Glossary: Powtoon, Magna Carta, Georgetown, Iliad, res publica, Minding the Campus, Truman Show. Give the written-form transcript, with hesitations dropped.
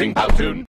using Powtoon.